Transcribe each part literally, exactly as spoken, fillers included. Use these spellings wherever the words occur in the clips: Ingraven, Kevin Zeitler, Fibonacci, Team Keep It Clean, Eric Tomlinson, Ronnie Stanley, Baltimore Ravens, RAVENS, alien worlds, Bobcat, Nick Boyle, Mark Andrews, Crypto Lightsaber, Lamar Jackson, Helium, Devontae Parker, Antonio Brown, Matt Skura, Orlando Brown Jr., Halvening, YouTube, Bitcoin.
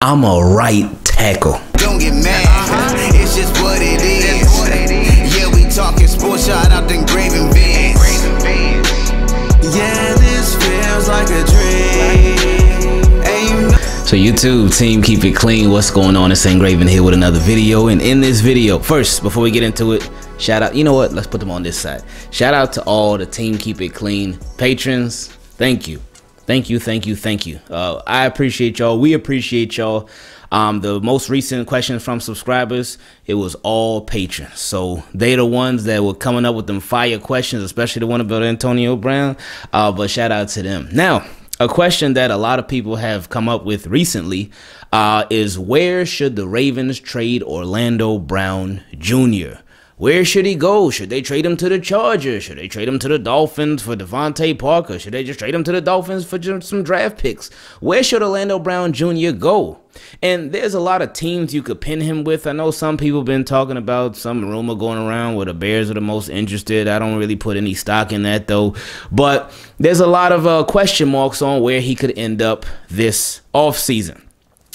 I'm a right tackle. Don't get mad. Uh-huh. It's just what it is. What it is. Yeah, we talking sports. Shout out to Ingraven. Yeah, this feels like a dream. Ain't no so YouTube, Team Keep It Clean. What's going on? It's Ingraven here with another video. And in this video, first, before we get into it, shout out. You know what? Let's put them on this side. Shout out to all the Team Keep It Clean patrons. Thank you. Thank you, thank you, thank you. Uh, I appreciate y'all. We appreciate y'all. Um, the most recent question from subscribers, it was all patrons. So they the ones that were coming up with them fire questions, especially the one about Antonio Brown. Uh, but shout out to them. Now, a question that a lot of people have come up with recently uh, is where should the Ravens trade Orlando Brown Junior? Where should he go? Should they trade him to the Chargers? Should they trade him to the Dolphins for Devontae Parker? Should they just trade him to the Dolphins for some draft picks? Where should Orlando Brown Junior go? And there's a lot of teams you could pin him with. I know some people been talking about some rumor going around where the Bears are the most interested. I don't really put any stock in that, though. But there's a lot of uh, question marks on where he could end up this offseason.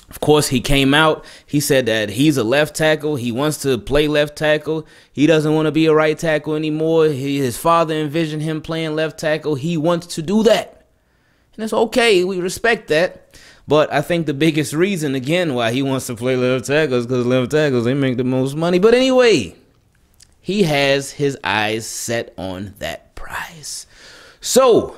Of course, he came out. He said that he's a left tackle. He wants to play left tackle. He doesn't want to be a right tackle anymore. He, his father envisioned him playing left tackle. He wants to do that. And it's okay. We respect that. But I think the biggest reason, again, why he wants to play left tackle is because left tackles, they make the most money. But anyway, he has his eyes set on that prize. So,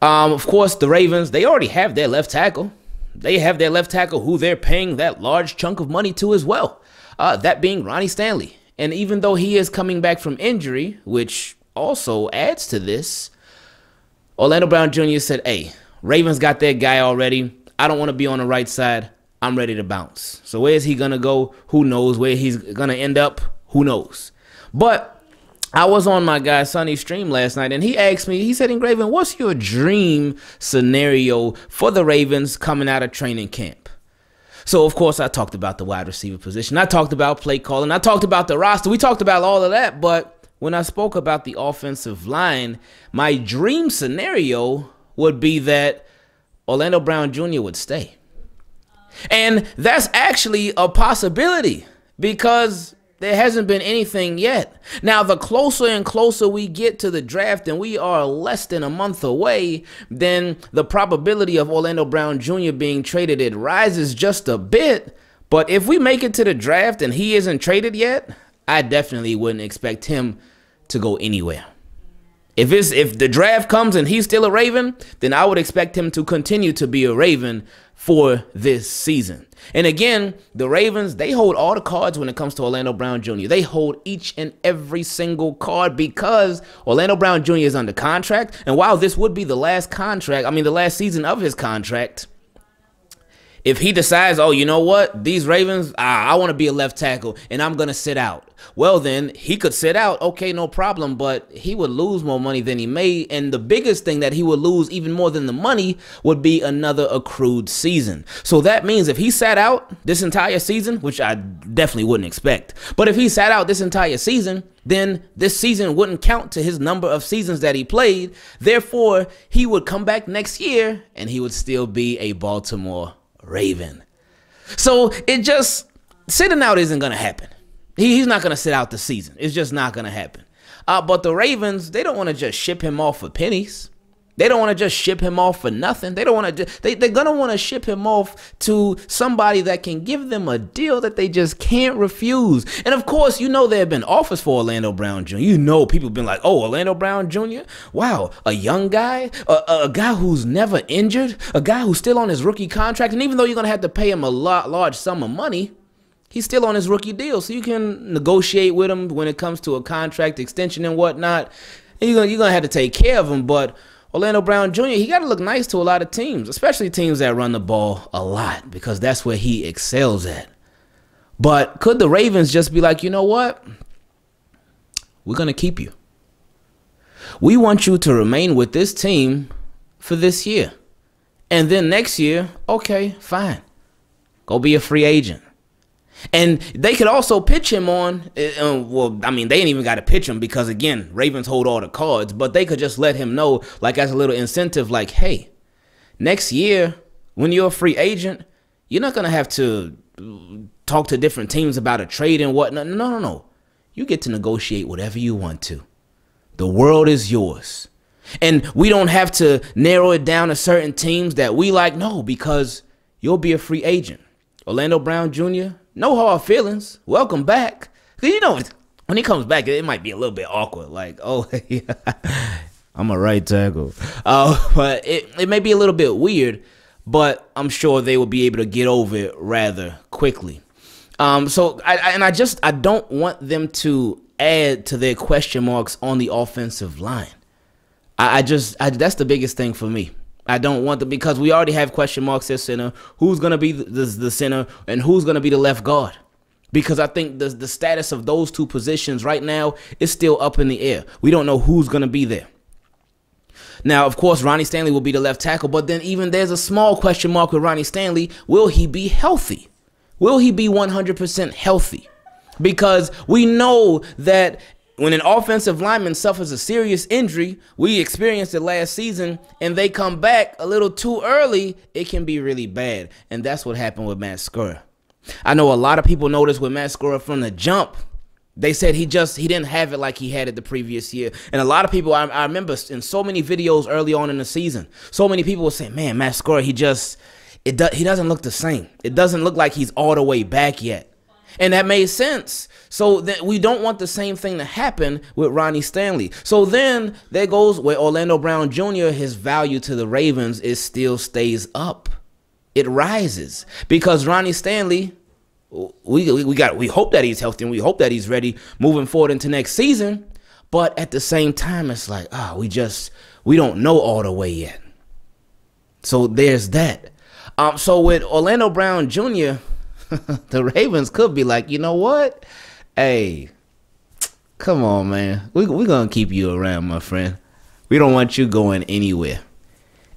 um, of course, the Ravens, they already have their left tackle. They have their left tackle who they're paying that large chunk of money to as well. Uh, that being Ronnie Stanley. And even though he is coming back from injury, which also adds to this, Orlando Brown Junior said, hey, Ravens got that guy already. I don't want to be on the right side. I'm ready to bounce. So where is he going to go? Who knows? Where he's going to end up? Who knows? But I was on my guy Sonny's stream last night, and he asked me, he said, Ingraven, what's your dream scenario for the Ravens coming out of training camp? So, of course, I talked about the wide receiver position. I talked about play calling. I talked about the roster. We talked about all of that, but when I spoke about the offensive line, my dream scenario would be that Orlando Brown Junior would stay. And that's actually a possibility because there hasn't been anything yet. Now, the closer and closer we get to the draft, and we are less than a month away, then the probability of Orlando Brown Junior being traded, it rises just a bit. But if we make it to the draft and he isn't traded yet, I definitely wouldn't expect him to go anywhere. If, it's, if the draft comes and he's still a Raven, then I would expect him to continue to be a Raven for this season. And again, the Ravens, they hold all the cards when it comes to Orlando Brown Junior They hold each and every single card because Orlando Brown Junior is under contract. And while this would be the last contract, I mean the last season of his contract, if he decides, oh, you know what, these Ravens, ah, I want to be a left tackle and I'm going to sit out. Well, then he could sit out. OK, no problem. But he would lose more money than he made. And the biggest thing that he would lose even more than the money would be another accrued season. So that means if he sat out this entire season, which I definitely wouldn't expect, but if he sat out this entire season, then this season wouldn't count to his number of seasons that he played. Therefore, he would come back next year and he would still be a Baltimore Raven. So it just, sitting out isn't going to happen. He, he's not going to sit out the season. It's just not going to happen. Uh, but the Ravens, they don't want to just ship him off for pennies. They don't want to just ship him off for nothing. They don't want to. They, they're going to want to ship him off to somebody that can give them a deal that they just can't refuse. And, of course, you know there have been offers for Orlando Brown Junior You know people have been like, oh, Orlando Brown Junior, wow, a young guy, a, a guy who's never injured, a guy who's still on his rookie contract. And even though you're going to have to pay him a lot, large sum of money, he's still on his rookie deal. So you can negotiate with him when it comes to a contract extension and whatnot. And you're going you're going to have to take care of him. But Orlando Brown Junior, he got to look nice to a lot of teams, especially teams that run the ball a lot because that's where he excels at. But could the Ravens just be like, you know what? We're going to keep you. We want you to remain with this team for this year. And then next year, okay, fine. Go be a free agent. And they could also pitch him on, uh, well, I mean, they ain't even got to pitch him because, again, Ravens hold all the cards. But they could just let him know, like, as a little incentive, like, hey, next year when you're a free agent, You're not going to have to talk to different teams about a trade and whatnot. No, no, no. You get to negotiate whatever you want to. The world is yours. And we don't have to narrow it down to certain teams that we like. No, because you'll be a free agent. Orlando Brown Junior, no hard feelings. Welcome back. You know, when he comes back, it might be a little bit awkward. Like, oh, yeah, I'm a right tackle. Uh, but it, it may be a little bit weird, but I'm sure they will be able to get over it rather quickly. Um, so, I, I, and I just, I don't want them to add to their question marks on the offensive line. I, I just, I, that's the biggest thing for me. I don't want them, because we already have question marks at center. Who's going to be the, the, the center, and who's going to be the left guard? Because I think the, the status of those two positions right now is still up in the air. We don't know who's going to be there. Now, of course, Ronnie Stanley will be the left tackle, but then even there's a small question mark with Ronnie Stanley. Will he be healthy? Will he be one hundred percent healthy? Because we know that when an offensive lineman suffers a serious injury, we experienced it last season, and they come back a little too early, it can be really bad. And that's what happened with Matt Skura. I know a lot of people noticed with Matt Skura from the jump, they said he just, he didn't have it like he had it the previous year. And a lot of people, I, I remember in so many videos early on in the season, so many people were saying, man, Matt Skura, he just, it do, he doesn't look the same. It doesn't look like he's all the way back yet. And that made sense. So that we don't want the same thing to happen with Ronnie Stanley. So then there goes where Orlando Brown Junior, his value to the Ravens is still stays up. It rises because Ronnie Stanley, we, we, we got, we hope that he's healthy and we hope that he's ready moving forward into next season. But at the same time, it's like, ah, we just, we don't know all the way yet. So there's that. Um, so with Orlando Brown Junior, the Ravens could be like, you know what? Hey, come on, man. We, we're going to keep you around, my friend. We don't want you going anywhere.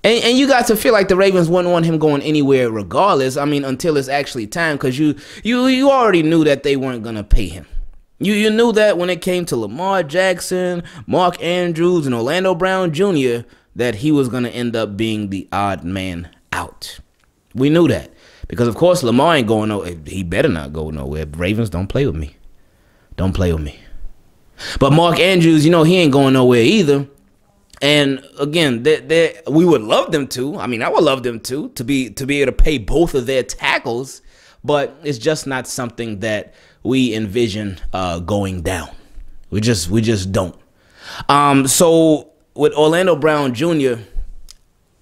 And, and you got to feel like the Ravens wouldn't want him going anywhere regardless. I mean, until it's actually time, because you, you, you already knew that they weren't going to pay him. You, you knew that when it came to Lamar Jackson, Mark Andrews, and Orlando Brown Junior, that he was going to end up being the odd man out. We knew that. Because, of course, Lamar ain't going nowhere. He better not go nowhere. Ravens, don't play with me. Don't play with me. But Mark Andrews, you know, he ain't going nowhere either. And again, they're, they're, we would love them to. I mean, I would love them to, to be to be able to pay both of their tackles. But it's just not something that we envision uh, going down. We just we just don't. Um, so with Orlando Brown Junior,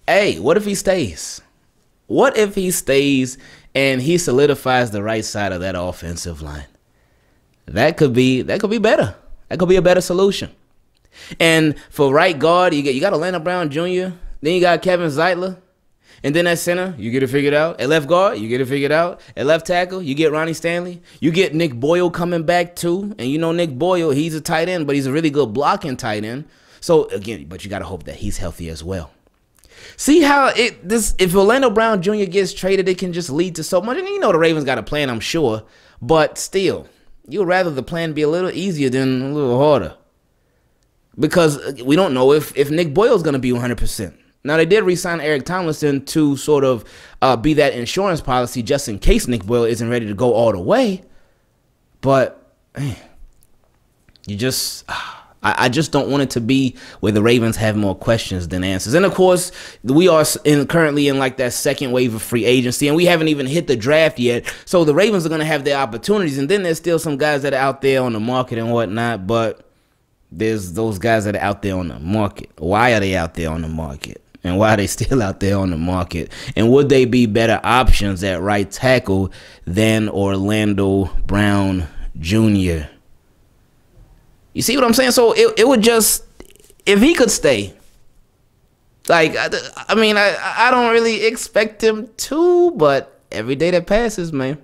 hey, what if he stays? What if he stays and he solidifies the right side of that offensive line? That could be that could be better. That could be a better solution. And for right guard, you, get, you got Orlando Brown Junior, then you got Kevin Zeitler, and then at center, you get it figured out. At left guard, you get it figured out. At left tackle, you get Ronnie Stanley. You get Nick Boyle coming back too, and you know Nick Boyle, he's a tight end, but he's a really good blocking tight end. So, again, but you got to hope that he's healthy as well. See how it this if Orlando Brown Junior gets traded, it can just lead to so much. And you know the Ravens got a plan, I'm sure, but still, you'd rather the plan be a little easier than a little harder. Because we don't know if, if Nick Boyle's going to be one hundred percent. Now, they did re-sign Eric Tomlinson to sort of uh, be that insurance policy just in case Nick Boyle isn't ready to go all the way. But, man, you just, I, I just don't want it to be where the Ravens have more questions than answers. And, of course, we are in, currently in, like, that second wave of free agency, and we haven't even hit the draft yet. So the Ravens are going to have their opportunities, and then there's still some guys that are out there on the market and whatnot, but there's those guys that are out there on the market. Why are they out there on the market? And why are they still out there on the market? And would they be better options at right tackle than Orlando Brown Junior? You see what I'm saying? So it, it would just, if he could stay, like, I, I mean, I, I don't really expect him to, but every day that passes, man,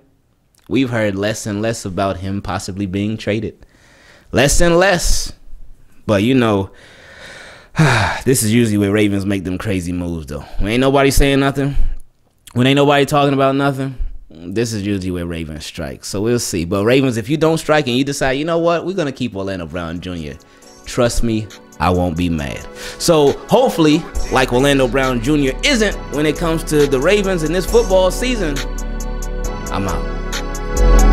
we've heard less and less about him possibly being traded. Less and less. But, you know, this is usually where Ravens make them crazy moves, though. When ain't nobody saying nothing, when ain't nobody talking about nothing, this is usually where Ravens strike. So we'll see. But, Ravens, if you don't strike and you decide, you know what, we're going to keep Orlando Brown Junior, trust me, I won't be mad. So, hopefully, like Orlando Brown Junior isn't when it comes to the Ravens in this football season, I'm out.